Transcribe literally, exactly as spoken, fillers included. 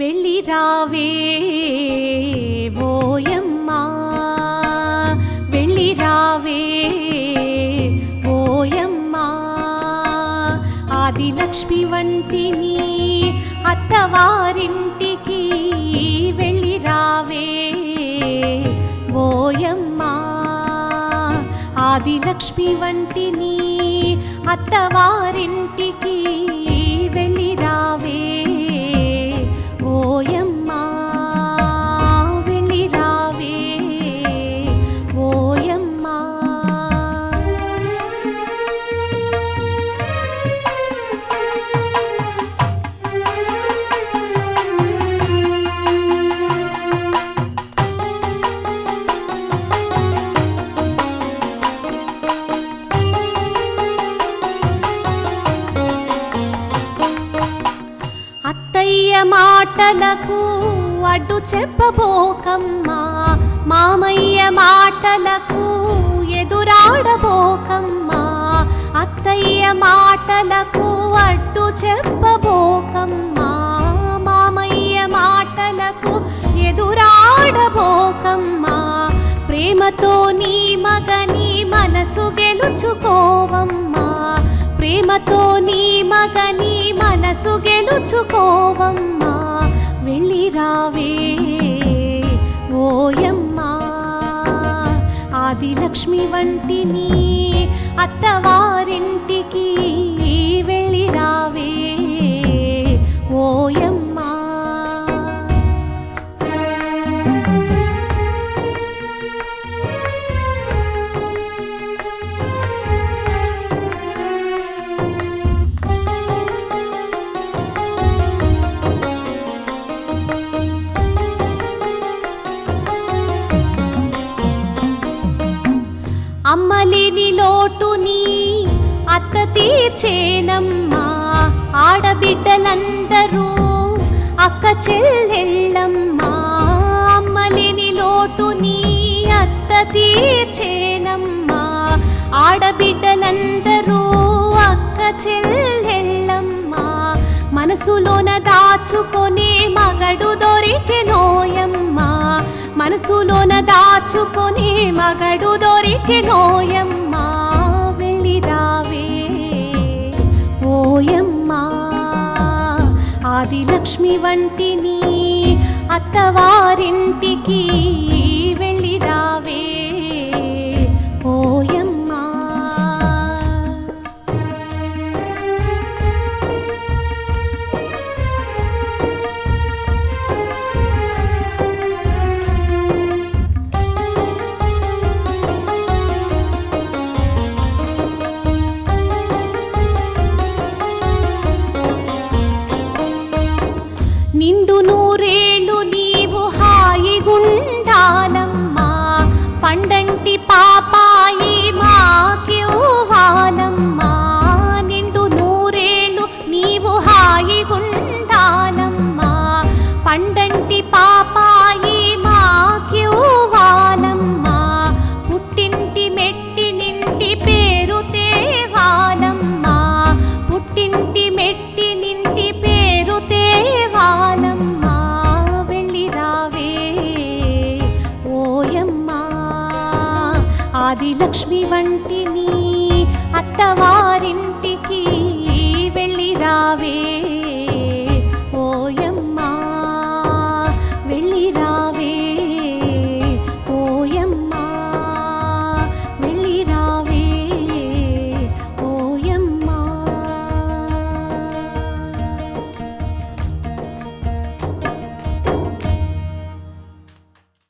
వెల్లిరావే ఓయమ్మా వెల్లిరావే ఓయమ్మా ఆదిలక్ష్మి వంటిని అత్తవారింటికి వెల్లిరావే ఓయమ్మా ఆదిలక్ష్మి వంటిని అత్తవారింటికి వెల్లిరావే ఓయమ్మా వెళ్ళిరావే ఓయమ్మా అత్తయ్య మా మాటలకు అడ్డు చెప్పబోకమ్మా మామయ్య మాటలకు ఎదురాడబోకమ్మా అత్తయ్య మాటలకు అడ్డు చెప్పబోకమ్మా మామయ్య మాటలకు ఎదురాడబోకమ్మా ప్రేమతో నీ మగని మనసు గెలుచుకోవమ్మా ప్రేమతో నీ మగని మనసు గెలుచుకోవమ్మా వెళ్ళిరావే ఓయమ్మా ఆదిలక్ష్మి వంటిని అత్తవారింటికి వెళ్ళిరావే ఓయమ్మా అమ్మలేని లోటుని అత్త తీర్చేనమ్మా ఆడబిడ్డలందరూ అక్క చెల్లెళ్ళమ్మా అమ్మలేని లోటుని అత్త తీర్చేనమ్మా ఆడబిడ్డలందరూ అక్క చెల్లెళ్ళమ్మా మనసులోన దాచుకొనే మగడు దొరికెనోయమ్మా మనసులోన దాచుకొనే మగడు దొరికెనోయమ్మా వెళ్ళిరావే ఓయమ్మా ఆదిలక్ష్మి వంటిని అత్తవారింటికి వెళ్ళిరావే ఓయమ్మ నిండు నూరేళ్ళు నీవు హాయిగుండాలమ్మా పండంటి పాపాయి మాకివ్వాలమ్మా నిండు నూరేళ్ళు నీవు హాయిగుండాలమ్మా పండంటి పాపాయి మాకివ్వాలమ్మా పుట్టింటి మెట్టి నింటి పేరు తేవాలమ్మా పుట్టింటి మెట్టి నింటి పేరు తేవాలమ్మా ఆదిలక్ష్మి వంటిని అత్తవా